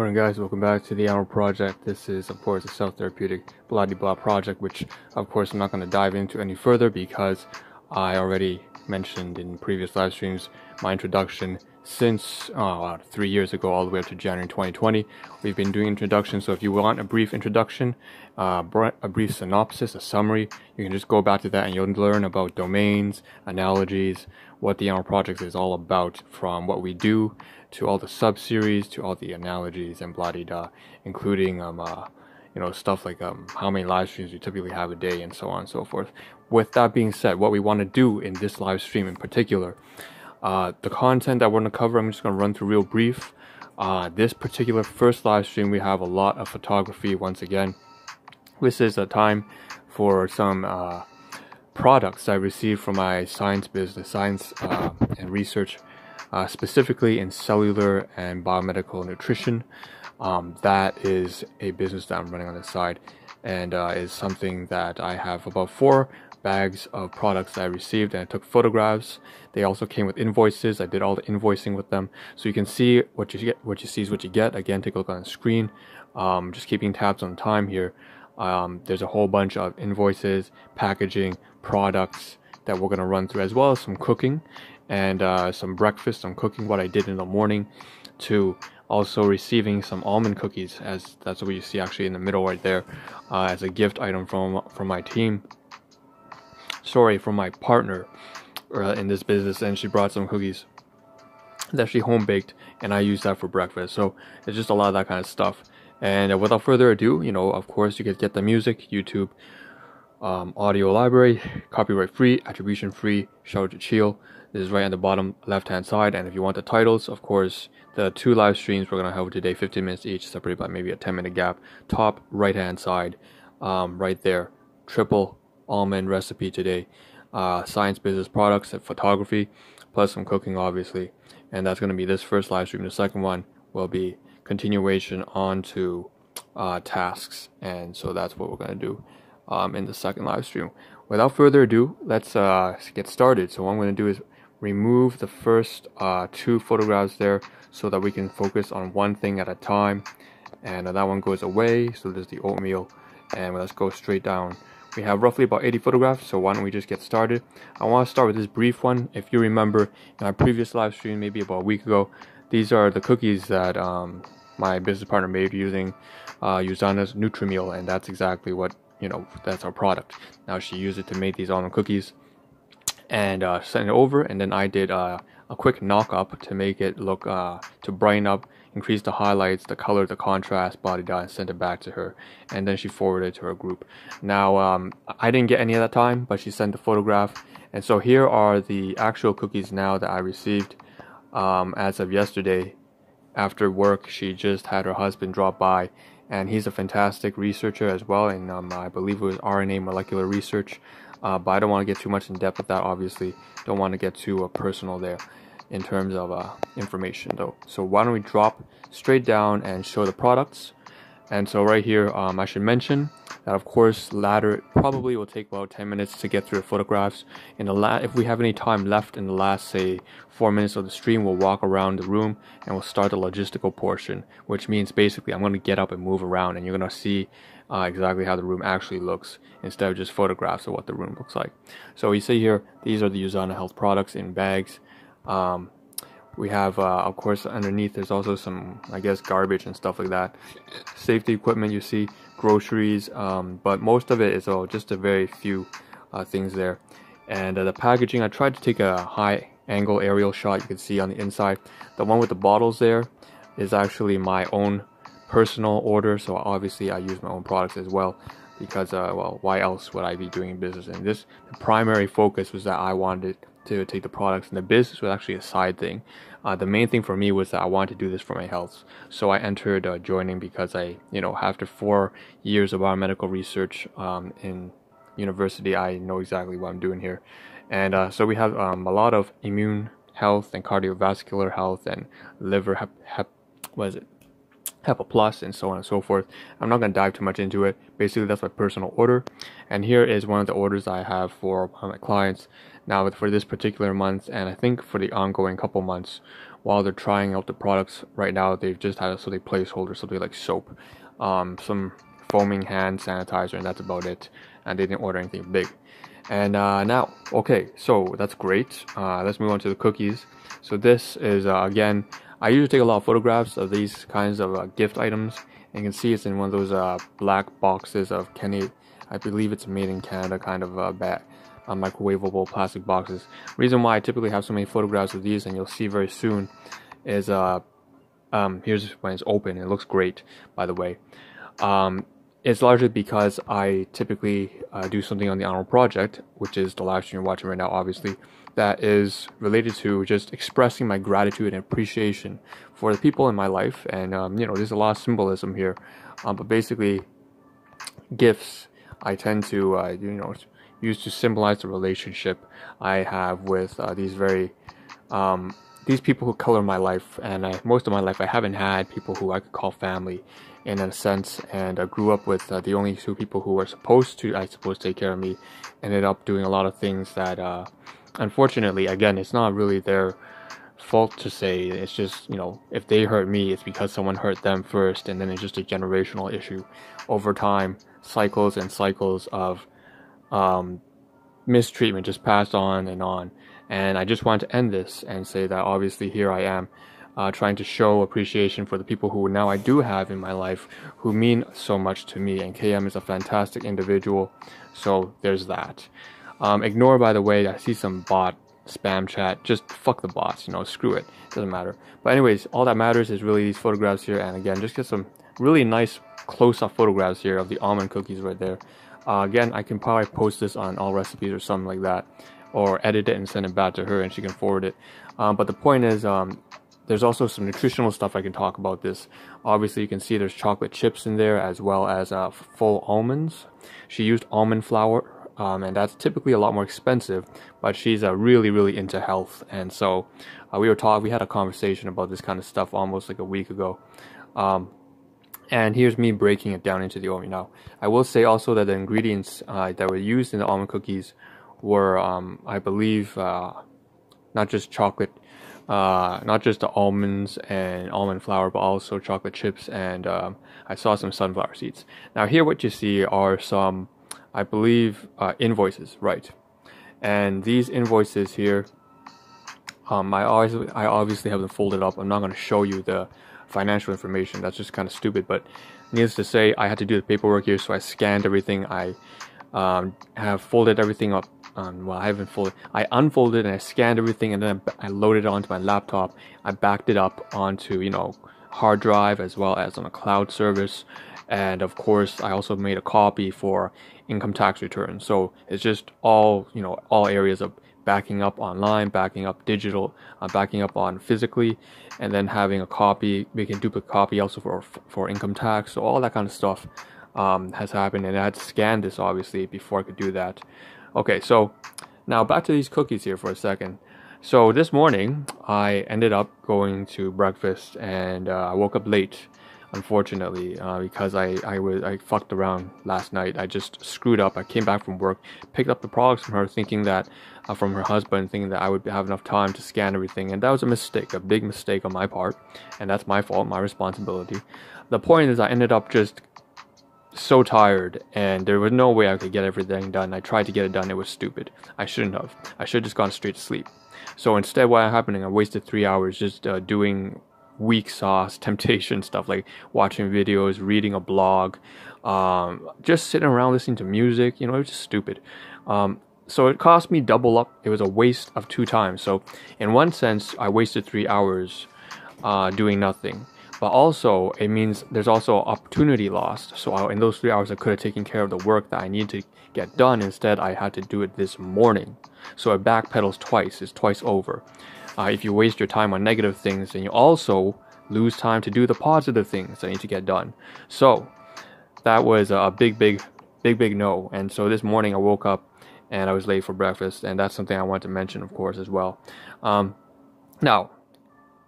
Morning guys, welcome back to the Ahn Rho Project. This is of course a self-therapeutic blah-de-blah project, which of course I'm not going to dive into any further because I already mentioned in previous live streams my introduction since 3 years ago all the way up to January 2020. We've been doing introductions, so if you want a brief introduction, a brief synopsis, a summary, you can just go back to that and you'll learn about domains, analogies, what the Ahn Rho Project is all about, from what we do to all the sub-series, to all the analogies and blah-de-da, including you know, stuff like how many live streams you typically have a day and so on and so forth. With that being said, what we want to do in this live stream in particular, the content that we're going to cover, I'm just going to run through real brief. This particular first live stream, we have a lot of photography once again. This is a time for some products I received from my science business, and research, specifically in cellular and biomedical nutrition. That is a business that I'm running on the side, and is something that I have about 4 bags of products that I received, and I took photographs. They also came with invoices. I did all the invoicing with them, so you can see what you get. What you see is what you get. Again, take a look on the screen. Just keeping tabs on time here. There's a whole bunch of invoices, packaging, products that we're going to run through, as well as some cooking and some breakfast. I'm cooking what I did in the morning, to also receiving some almond cookies, as that's what you see actually in the middle right there, as a gift item from my team. Sorry, from my partner in this business, and she brought some cookies that she home baked, and I used that for breakfast. So it's just a lot of that kind of stuff. And without further ado, you know, of course, you could get the music, YouTube, audio library, copyright free, attribution free. Shout out to Chiel. This is right on the bottom left hand side. And if you want the titles, of course, the 2 live streams we're gonna have today, 15 minutes each, separated by maybe a 10-minute gap. Top right hand side, right there, triple almond recipe today, science business products and photography, plus some cooking obviously. And that's going to be this first live stream. The second one will be continuation on to tasks, and so that's what we're going to do in the second live stream. Without further ado, let's get started. So what I'm going to do is remove the first 2 photographs there so that we can focus on one thing at a time, and that one goes away. So there's the oatmeal, and let's go straight down. We have roughly about 80 photographs, so why don't we just get started. I want to start with this brief one. If you remember, in our previous live stream, maybe about a week ago, these are the cookies that my business partner made using USANA's NutriMeal, and that's exactly what, you know, that's our product. Now she used it to make these almond cookies, and sent it over, and then I did a quick knock-up to make it look, to brighten up, increase the highlights, the color, the contrast, body dye, and sent it back to her, and then she forwarded it to her group. Now I didn't get any at that time, but she sent the photograph, and so here are the actual cookies now that I received as of yesterday. After work, she just had her husband drop by, and he's a fantastic researcher as well, and I believe it was RNA molecular research, but I don't want to get too much in depth with that, obviously. Don't want to get too personal there in terms of information though. So why don't we drop straight down and show the products. And so right here, I should mention that of course latter probably will take about 10 minutes to get through the photographs. In the if we have any time left in the last, say, 4 minutes of the stream, we'll walk around the room and we'll start the logistical portion, which means basically I'm going to get up and move around, and you're going to see exactly how the room actually looks instead of just photographs of what the room looks like. So you see here, these are the USANA health products in bags. We have of course underneath there's also some, I guess, garbage and stuff like that, safety equipment, you see groceries, but most of it is all just a very few things there. And the packaging, I tried to take a high angle aerial shot. You can see on the inside, the one with the bottles there is actually my own personal order, so obviously I use my own products as well, because well, why else would I be doing business? And this, the primary focus was that I wanted to take the products, and the business was actually a side thing. The main thing for me was that I wanted to do this for my health, so I entered joining because I, you know, after 4 years of biomedical research in university, I know exactly what I'm doing here. And so we have a lot of immune health and cardiovascular health and liver HEPA plus and so on and so forth. I'm not going to dive too much into it. Basically that's my personal order, and here is one of the orders I have for my clients now for this particular month, and I think for the ongoing couple months while they're trying out the products right now, they've just had a silly placeholder, something like soap, some foaming hand sanitizer, and that's about it. And they didn't order anything big. And now, okay, so that's great. Let's move on to the cookies. So this is, again, I usually take a lot of photographs of these kinds of gift items. And you can see it's in one of those black boxes of Canada, I believe it's made in Canada kind of bag, microwavable plastic boxes. Reason why I typically have so many photographs of these, and you'll see very soon, is here's when it's open. It looks great, by the way. It's largely because I typically do something on the Ahn Rho Project, which is the live stream you're watching right now, obviously, that is related to just expressing my gratitude and appreciation for the people in my life. And, you know, there's a lot of symbolism here. But basically, gifts I tend to, you know, use to symbolize the relationship I have with these people who color my life. And most of my life I haven't had people who I could call family in a sense, and I grew up with the only two people who were I suppose take care of me, ended up doing a lot of things that unfortunately, again, it's not really their fault to say. It's just, you know, if they hurt me, it's because someone hurt them first, and then it's just a generational issue over time, cycles and cycles of mistreatment just passed on. And I just wanted to end this and say that obviously here I am trying to show appreciation for the people who now I do have in my life who mean so much to me. And KM is a fantastic individual. So there's that. Ignore, by the way, I see some bot spam chat. Just fuck the bots, you know, screw it. Doesn't matter. But anyways, all that matters is really these photographs here. And again, just get some really nice close-up photographs here of the almond cookies right there. Again, I can probably post this on All Recipes or something like that, or edit it and send it back to her and she can forward it. But the point is, there's also some nutritional stuff I can talk about this. Obviously, you can see there's chocolate chips in there as well as full almonds. She used almond flour, and that's typically a lot more expensive, but she's really, really into health. And so we had a conversation about this kind of stuff almost like a week ago. And here's me breaking it down into the oven now. I will say also that the ingredients that were used in the almond cookies were, I believe, not just chocolate, not just the almonds and almond flour, but also chocolate chips, and I saw some sunflower seeds. Now here what you see are some, I believe, invoices, right? And these invoices here, I obviously have them folded up. I'm not going to show you the financial information, that's just kind of stupid, but needless to say, I had to do the paperwork here, so I scanned everything. I have folded everything up. Well, I haven't folded. I unfolded and I scanned everything, and then I loaded it onto my laptop. I backed it up onto, you know, hard drive as well as on a cloud service, and of course, I also made a copy for income tax return. So it's just all, you know, all areas of backing up online, backing up digital, backing up on physically, and then having a copy, making a duplicate copy also for income tax. So all that kind of stuff has happened, and I had to scan this obviously before I could do that. Okay, so now back to these cookies here for a second. So this morning I ended up going to breakfast, and I woke up late, unfortunately, because I fucked around last night. I just screwed up. I came back from work, picked up the products from her, thinking that from her husband, thinking that I would have enough time to scan everything, and that was a mistake, a big mistake on my part, and that's my fault, my responsibility. The point is, I ended up just so tired, and there was no way I could get everything done. I tried to get it done. It was stupid. I shouldn't have. I should have just gone straight to sleep. So instead, what happened? I wasted 3 hours just doing weak sauce temptation stuff, like watching videos, reading a blog, just sitting around listening to music. You know, it was just stupid. So it cost me double up. It was a waste of 2 times. So in one sense, I wasted 3 hours doing nothing. But also, it means there's also opportunity lost. So in those 3 hours, I could have taken care of the work that I need to get done. Instead, I had to do it this morning. So it backpedals twice. It's twice over. If you waste your time on negative things, then you also lose time to do the positive things that need to get done. So that was a big, big, big, big no. And so this morning, I woke up and I was late for breakfast. And that's something I wanted to mention, of course, as well. Now,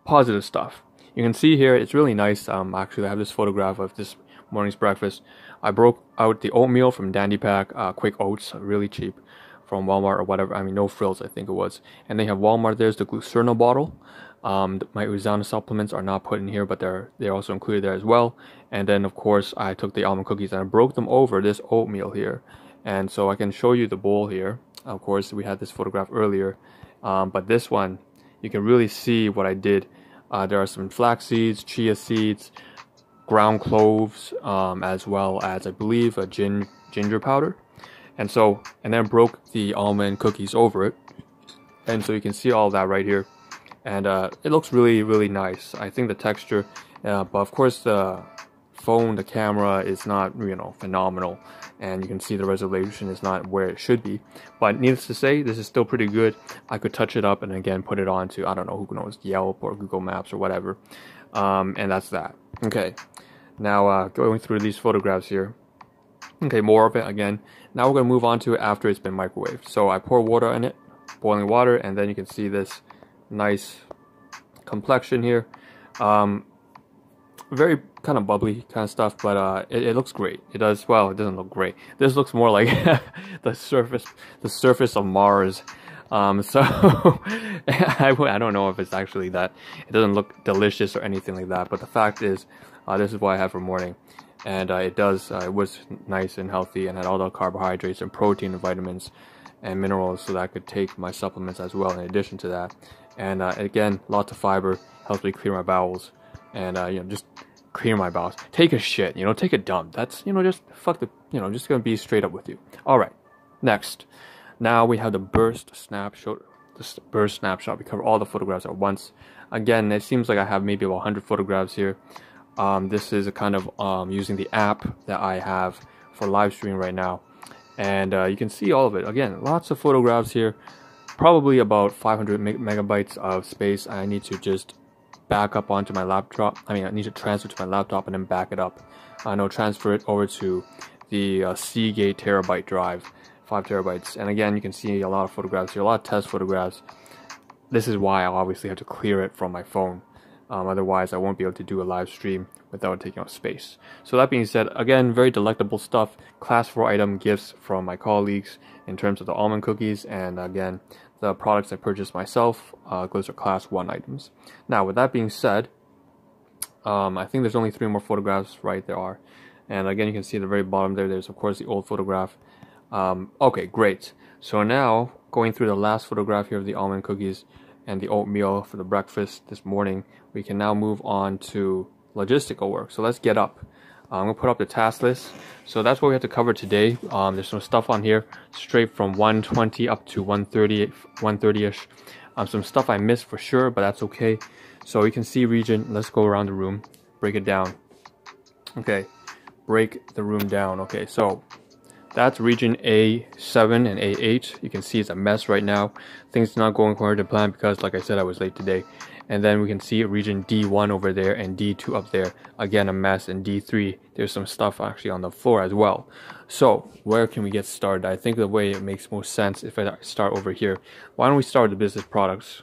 positive stuff. You can see here, it's really nice. Actually, I have this photograph of this morning's breakfast. I broke out the oatmeal from Dandy Pack, quick oats, really cheap, from Walmart or whatever. I mean, no frills, I think it was. And they have Walmart. There's the Glucerna bottle. My USANA supplements are not put in here, but they're also included there as well. And then of course I took the almond cookies and I broke them over this oatmeal here. And so I can show you the bowl here. Of course we had this photograph earlier, but this one you can really see what I did. There are some flax seeds, chia seeds, ground cloves, as well as I believe a ginger powder. And then broke the almond cookies over it. And so you can see all that right here. And it looks really, really nice. I think the texture, but of course the phone, the camera is not, you know, phenomenal. And you can see the resolution is not where it should be. But needless to say, this is still pretty good. I could touch it up and again put it onto, I don't know, who knows, Yelp or Google Maps or whatever. And that's that. Okay, now going through these photographs here. Okay, more of it again. Now we're going to move on to it after it's been microwaved. So I pour water in it, boiling water, and then you can see this nice complexion here. Very kind of bubbly kind of stuff, but it looks great. It does, well, it doesn't look great. This looks more like the surface of Mars. So I don't know if it's actually that. It doesn't look delicious or anything like that, but the fact is, this is what I had for morning. And it does, it was nice and healthy and had all the carbohydrates and protein and vitamins and minerals, so that I could take my supplements as well in addition to that. And again, lots of fiber, helps me clear my bowels and, you know, just clear my bowels. Take a shit, you know, take a dump. That's, you know, just fuck the, you know, just gonna be straight up with you. All right, next. Now we have the burst snapshot. This burst snapshot, we cover all the photographs at once. Again, it seems like I have maybe about 100 photographs here. This is a kind of using the app that I have for live streaming right now, and you can see all of it. Again, lots of photographs here, probably about 500 megabytes of space. I need to just back up onto my laptop. I mean, I need to transfer to my laptop and then back it up. No, transfer it over to the Seagate terabyte drive, 5 terabytes. And again, you can see a lot of photographs here, a lot of test photographs. This is why I obviously have to clear it from my phone. Otherwise I won't be able to do a live stream without taking up space. So that being said, again, very delectable stuff. Class 4 item gifts from my colleagues in terms of the almond cookies, and again, the products I purchased myself, those are class 1 items. Now with that being said, I think there's only 3 more photographs, right? There are. And again, you can see at the very bottom there, there's of course the old photograph. Okay, great. So now, going through the last photograph here of the almond cookies and the oatmeal for the breakfast this morning, we can now move on to logistical work. So let's get up. I'm going to put up the task list. So that's what we have to cover today. There's some stuff on here, straight from 1:20 up to 1:30-ish. Some stuff I missed for sure, but that's okay. So you can see region. Let's go around the room, break it down. Okay, break the room down. Okay, so that's region A7 and A8. You can see it's a mess right now. Things not going according to plan because, like I said, I was late today. And then we can see region D1 over there and D2 up there. Again, a mess. And D3, there's some stuff actually on the floor as well. So where can we get started? I think the way it makes most sense if I start over here. Why don't we start with the business products,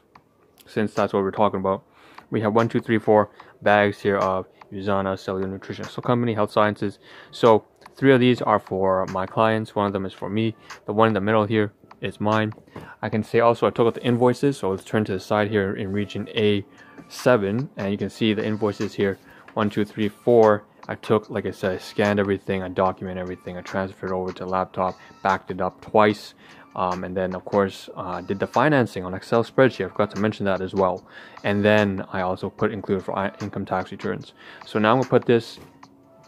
since that's what we're talking about. We have 1, 2, 3, 4 bags here of USANA, Cellular Nutritional Company, Health Sciences. So 3 of these are for my clients, 1 of them is for me, the one in the middle here is mine. I can say also I took out the invoices, so let's turn to the side here in region A7, and you can see the invoices here, 1, 2, 3, 4. I took, like I said, I scanned everything, I documented everything, I transferred over to the laptop, backed it up twice, and then of course did the financing on Excel spreadsheet. I forgot to mention that as well. And then I also put included for income tax returns. So now I'm gonna put this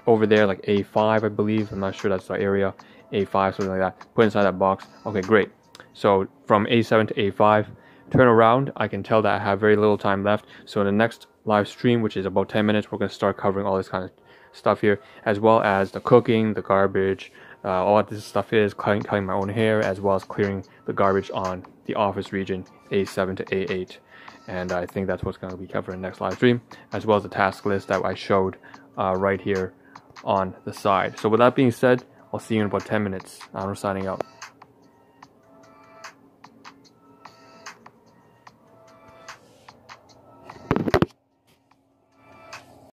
over there, like A5, I believe. I'm not sure, that's the area, A5, something like that. Put inside that box. Okay, great. So from A7 to A5, turn around. I can tell that I have very little time left. So in the next live stream, which is about 10 minutes, we're going to start covering all this kind of stuff here, as well as the cooking, the garbage, all of this stuff is cutting my own hair, as well as clearing the garbage on the office region, A7 to A8. And I think that's what's going to be covered in the next live stream, as well as the task list that I showed right here on the side. So with that being said, I'll see you in about 10 minutes. I'm signing out.